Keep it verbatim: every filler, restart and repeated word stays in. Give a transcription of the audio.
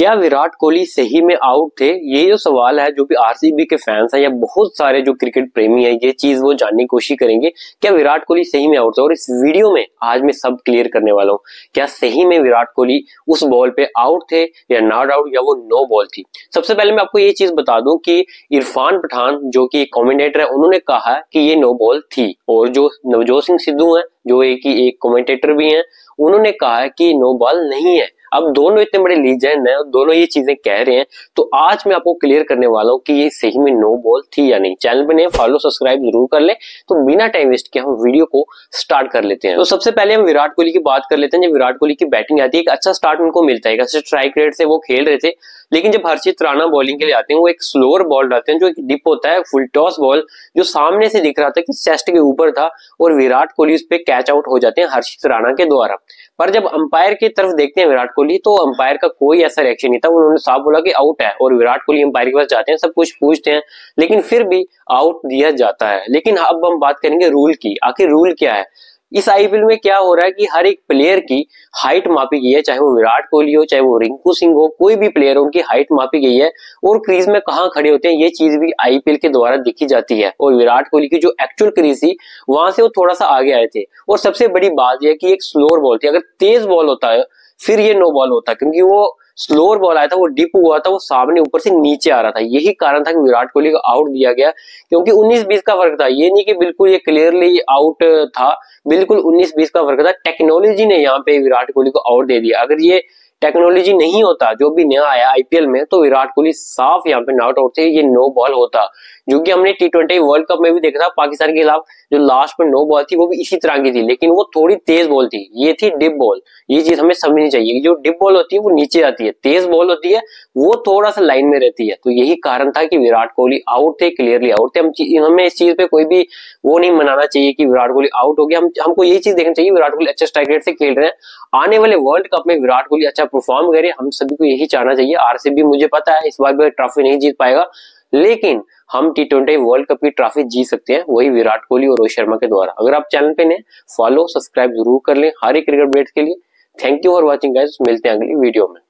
क्या विराट कोहली सही में आउट थे? ये जो सवाल है, जो भी आरसीबी के फैंस हैं या बहुत सारे जो क्रिकेट प्रेमी हैं, ये चीज वो जानने की कोशिश करेंगे, क्या विराट कोहली सही में आउट था। और इस वीडियो में आज मैं सब क्लियर करने वाला हूं, क्या सही में विराट कोहली उस बॉल पे आउट थे या नॉट आउट, या वो नो बॉल थी। सबसे पहले मैं आपको ये चीज बता दूं कि इरफान पठान जो कि कॉमेंटेटर है, उन्होंने कहा कि ये नो बॉल थी। और जो नवजोत सिंह सिद्धू है, जो एक ही एक कॉमेंटेटर भी है, उन्होंने कहा कि नो बॉल नहीं है। अब दोनों इतने बड़े लीजेंड हैं और दोनों ये चीजें कह रहे हैं, तो आज मैं आपको क्लियर करने वाला हूं कि ये सही में नो बॉल थी या नहीं। चैनल पर नए, फॉलो सब्सक्राइब जरूर कर ले। तो बिना टाइम वेस्ट किए हम वीडियो को स्टार्ट कर लेते हैं। तो सबसे पहले हम विराट कोहली की बात कर लेते हैं। जब विराट कोहली की बैटिंग आती है, एक अच्छा स्टार्ट उनको मिलता है, एक अच्छे स्ट्राइक रेट से वो खेल रहे थे। लेकिन जब हर्षित राणा बॉलिंग के लिए आते हैं, वो एक स्लोअर बॉल डालते हैं, जो एक डिप होता है, फुल टॉस बॉल, जो सामने से दिख रहा था कि चेस्ट के ऊपर था, और विराट कोहली उस पर कैच आउट हो जाते हैं हर्षित राणा के द्वारा। पर जब अंपायर की तरफ देखते हैं विराट कोहली, तो अंपायर का कोई ऐसा रिएक्शन नहीं था। उन्होंने साफ बोला कि आउट है, और विराट कोहली अंपायर के पास जाते हैं, सब कुछ पूछते हैं, लेकिन फिर भी आउट दिया जाता है। लेकिन अब हम बात करेंगे रूल की, आखिर रूल क्या है। इस आईपीएल में क्या हो रहा है कि हर एक प्लेयर की हाइट मापी गई है, चाहे वो विराट कोहली हो, चाहे वो रिंकू सिंह हो, कोई भी प्लेयर हो, उनकी हाइट मापी गई है, और क्रीज में कहाँ खड़े होते हैं ये चीज भी आईपीएल के द्वारा देखी जाती है। और विराट कोहली की जो एक्चुअल क्रीज थी, वहां से वो थोड़ा सा आगे आए थे। और सबसे बड़ी बात यह कि एक स्लोअर बॉल थी, अगर तेज बॉल होता है फिर ये नो बॉल होता, क्योंकि वो स्लोअर बॉल आया था, वो डिप हुआ था, वो सामने ऊपर से नीचे आ रहा था। यही कारण था कि विराट कोहली को आउट दिया गया, क्योंकि उन्नीस बीस का फर्क था। ये नहीं कि बिल्कुल ये क्लियरली आउट था, बिल्कुल उन्नीस बीस का फर्क था। टेक्नोलॉजी ने यहाँ पे विराट कोहली को आउट दे दिया। अगर ये टेक्नोलॉजी नहीं होता, जो भी नया आया आईपीएल में, तो विराट कोहली साफ यहाँ पे नॉट आउट थे, ये नो बॉल होता। जो कि हमने टी ट्वेंटी वर्ल्ड कप में भी देखा था, पाकिस्तान के खिलाफ जो लास्ट में नो बॉल थी, वो भी इसी तरह की थी, लेकिन वो थोड़ी तेज बॉल थी, ये थी डिप बॉल। ये चीज हमें समझनी चाहिए, जो डिप बॉल होती है वो नीचे आती है, तेज बॉल होती है वो थोड़ा सा लाइन में रहती है। तो यही कारण था कि विराट कोहली आउट थे, क्लियरली आउट थे। हम हमें इस चीज पे कोई भी वो नहीं मनाना चाहिए कि विराट कोहली आउट हो गया। हम हमको यही चीज देखना चाहिए, विराट कोहली अच्छे स्ट्राइक रेट से खेल रहे हैं, आने वाले वर्ल्ड कप में विराट कोहली अच्छा परफॉर्म करे, हम सभी को यही चाहना चाहिए। आरसीबी मुझे पता है इस बार भी ट्रॉफी नहीं जीत पाएगा, लेकिन हम टी ट्वेंटी वर्ल्ड कप की ट्रॉफी जीत सकते हैं, वही विराट कोहली और रोहित शर्मा के द्वारा। अगर आप चैनल पे नए, फॉलो सब्सक्राइब जरूर कर लें हर एक क्रिकेट अपडेट के लिए। Thank you for watching guys, मिलते हैं अगली वीडियो में।